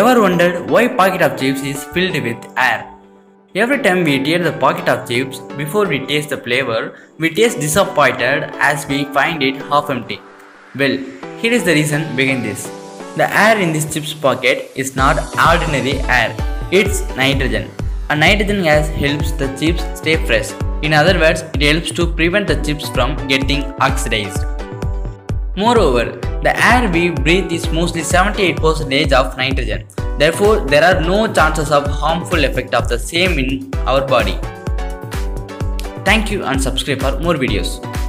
Ever wondered why pocket of chips is filled with air? Every time we tear the pocket of chips, before we taste the flavor, we taste disappointed as we find it half empty. Well, here is the reason behind this. The air in this chips pocket is not ordinary air, it's nitrogen. And nitrogen gas helps the chips stay fresh. In other words, it helps to prevent the chips from getting oxidized. Moreover, the air we breathe is mostly 78% of nitrogen. Therefore, there are no chances of harmful effect of the same in our body. Thank you and subscribe for more videos.